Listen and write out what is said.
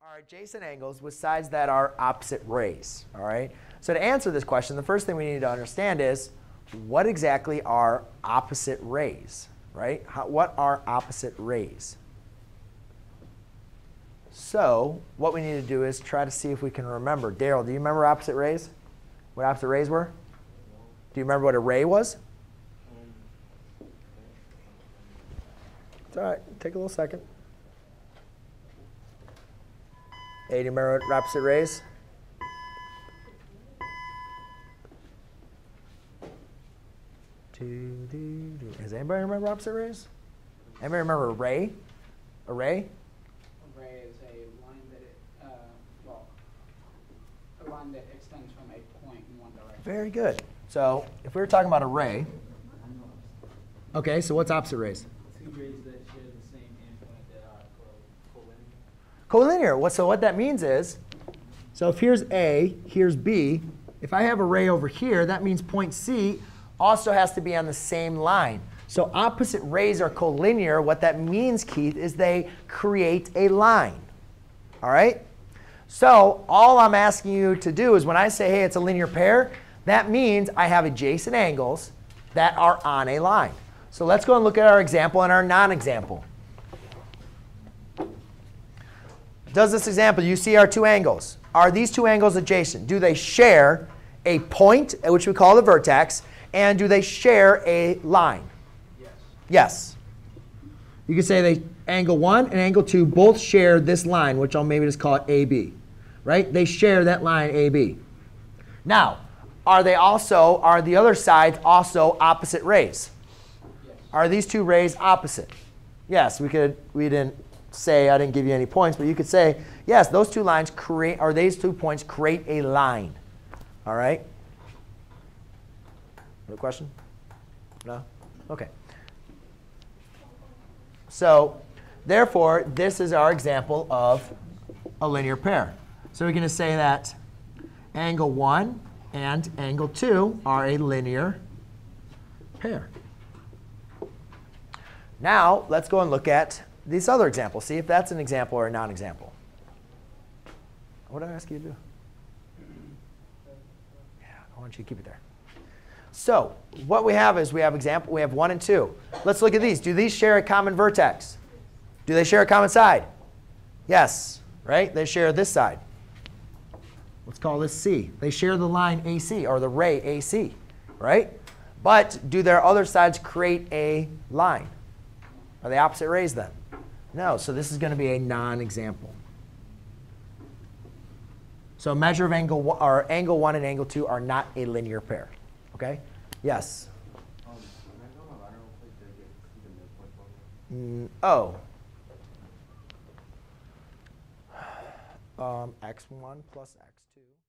Are adjacent angles with sides that are opposite rays, all right? So to answer this question, the first thing we need to understand is what exactly are opposite rays, right? What are opposite rays? So what we need to do is try to see if we can remember. Daryl, do you remember opposite rays? What opposite rays were? Do you remember what a ray was? It's all right. Take a little second. Hey, do you remember what opposite rays? Does anybody remember opposite rays? Anybody remember a ray? A ray? A ray is a line that a line that extends from a point in one direction. Very good. So if we were talking about a ray, okay. So what's opposite rays? Two rays that share the same endpoint that are collinear. So what that means is, so if here's A, here's B, if I have a ray over here, that means point C also has to be on the same line. So opposite rays are collinear. What that means, Keith, is they create a line. All right? So all I'm asking you to do is when I say, hey, it's a linear pair, that means I have adjacent angles that are on a line. So let's go and look at our example and our non-example. Does this example, you see our two angles. Are these two angles adjacent? Do they share a point, which we call the vertex, and do they share a line? Yes. Yes. You could say they angle 1 and angle 2 both share this line, which I'll maybe just call it AB. Right? They share that line AB. Now, are the other sides also opposite rays? Yes. Are these two rays opposite? Yes, we didn't say, I didn't give you any points, but you could say, yes, those two lines create, or these two points create a line. All right? No question? No? OK. So therefore, this is our example of a linear pair. So we're going to say that angle 1 and angle 2 are a linear pair. Now let's go and look at these other examples. See if that's an example or a non-example. What did I ask you to do? Yeah, I want you to keep it there. So what we have is we have 1 and 2. Let's look at these. Do these share a common vertex? Do they share a common side? Yes, right? They share this side. Let's call this C. They share the line AC or the ray AC, right? But do their other sides create a line? Are they opposite rays then? No, so this is going to be a non-example. So measure of angle one, or angle 1 and angle 2 are not a linear pair. OK? Yes? X1 plus X2.